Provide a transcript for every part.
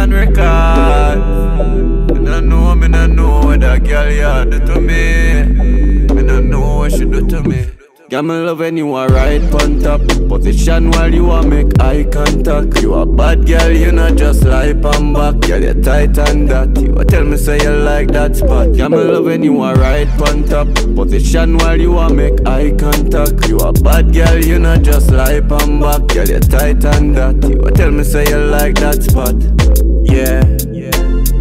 and record. Me no know what that girl ya do to me. Me no know what she do to me. Girl, me love when you are right on top. Position while you are make eye contact. You a bad girl, you not just like and back. Girl, you tight and that. You a tell me say you like that spot. Girl, me love when you are right on top. Position while you are make eye contact. You a bad girl, you not just like and back. Girl, you tight and that. You a tell me say you like that spot. Yeah.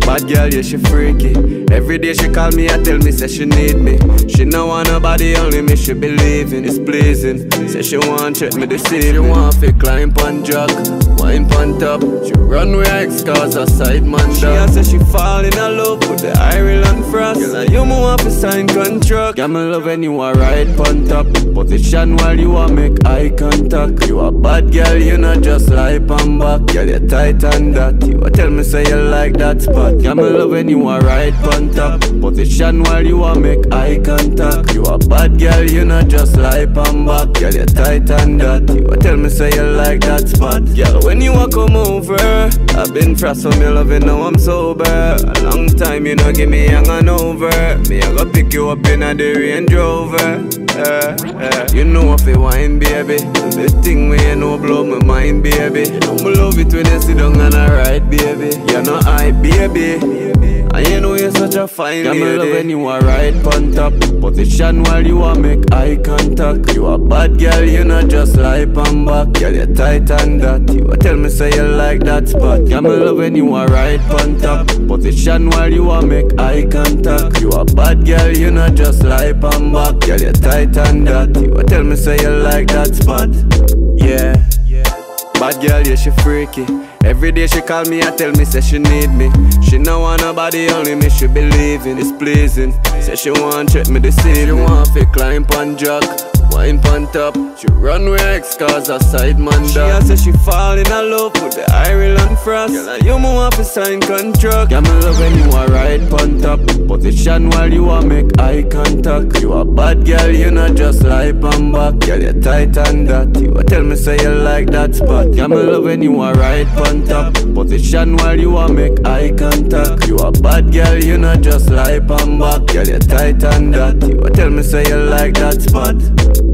Bad girl, yeah, she freaky. Every day she call me and tell me, say she need me. She no want nobody, only me she believe in. It's pleasing, say she want check me this evening. She want fi climb on jog, wine on top. She run with her ex-cars, her side man. She a say she fall in love with the Ireland frost. Girl, like you move up a sign contract. Girl, me love when you are right on top. Position while you are make eye contact. You a bad girl, you not just lie on back. Girl, you tight on that. You a tell me say you like that spot. Girl, me love when you are right on top. Position while you are make eye contact. You a bad girl, you not just lie and back. Girl, you tight and that. You a tell me say you like that spot. Girl, when you a come over, I've been frost from your loving, now I'm sober. A long time you no give me hanging over. Me I go pick you up in a the Range Rover. You know if you wine, baby. The thing where you know blow my mind, baby. I'ma love it when you sit down and I ride, baby. You know I, baby. And you know you're such a fine lady. Girl, me love when you are right on top. Position while you are make eye contact. You a bad girl, you not just lie and back. Girl, you tight and that. You a tell me say you like that spot. Girl, me love when you are right on top. Position while you are make eye contact. You a bad girl, you not just lie and back. Girl, you tight and that. You a tell me say you like that spot. Yeah. Bad girl, yeah, she freaky. Every day she call me and tell me, say she need me. She no want nobody, only me she believe in. It's pleasing, say she want check me this evening. She want fi climb on jog, wine on top. She run with her ex-cars, her side man dog. She a say she fall in love with the Ireland frost. Girl, like you move up a sign contract. Girl, me love when you are right on top. Position while you are make eye contact. You a bad girl, you not just lie and back. Girl, you tight and that. You a tell me say you like that spot. Girl, me love when you are right on top. Position while you are make eye contact. You a bad girl, you not just lie and back. Girl, you tight and that. You a tell me say you like that spot.